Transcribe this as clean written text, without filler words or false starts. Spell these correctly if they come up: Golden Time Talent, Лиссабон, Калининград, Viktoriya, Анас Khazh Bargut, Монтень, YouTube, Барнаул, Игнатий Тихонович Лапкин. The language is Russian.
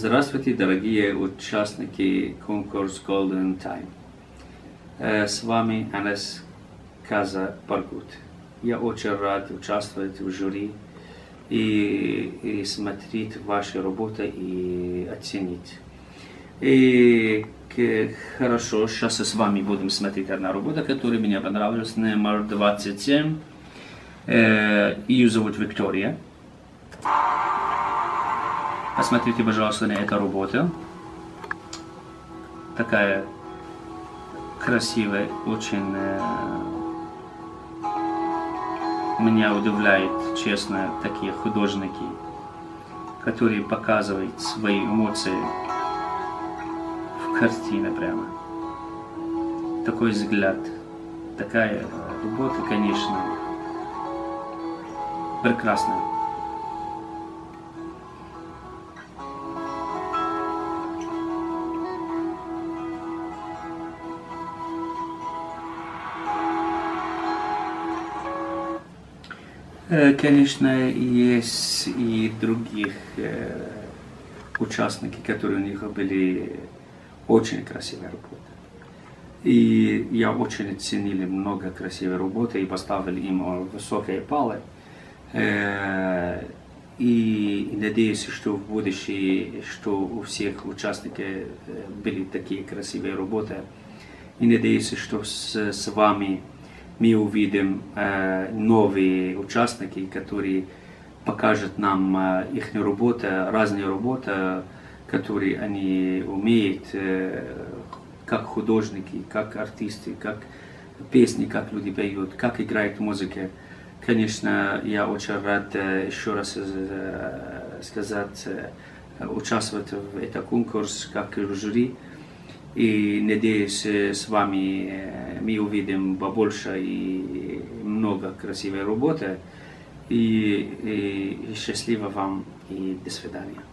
Здравствуйте, дорогие участники конкурса Golden Time. С вами Анас Khazh Bargut. Я очень рад участвовать в жюри и смотреть ваши работы и оценить. И хорошо, сейчас с вами будем смотреть одна работа, которая мне понравилась, номер 27. Ее зовут Виктория. Посмотрите, пожалуйста, на эту работу. Такая красивая, очень меня удивляет, честно, такие художники, которые показывают свои эмоции в картине прямо. Такой взгляд, такая работа, конечно, прекрасная. Конечно, есть и других участников, которые у них были очень красивые работы. И я очень оценил много красивых работ и поставил им высокие баллы. И надеюсь, что в будущем, что у всех участников были такие красивые работы. И надеюсь, что с вами мы увидим новые участники, которые покажут нам их работу, разные работы, которые они умеют, как художники, как артисты, как песни, как люди поют, как играет музыка. Конечно, я очень рад еще раз сказать, участвовать в этом конкурсе как жюри. И надеюсь, с вами мы увидим побольше и много красивой работы. И счастливо вам и до свидания.